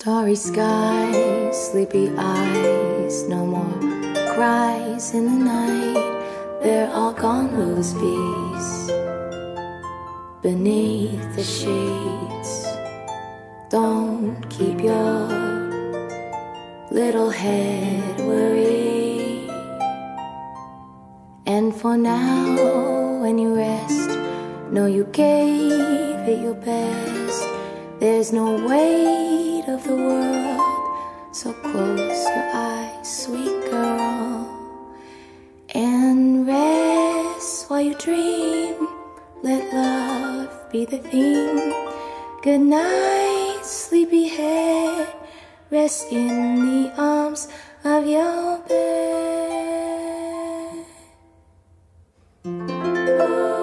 Starry sky, sleepy eyes, no more cries in the night. They're all gone, lose peace beneath the sheets. Don't keep your little head worried. And for now, when you rest, know you gave it your best. There's no weight of the world, so close your eyes, sweet girl, and rest while you dream. Let love be the theme. Good night, sleepyhead. Rest in the arms of your bed.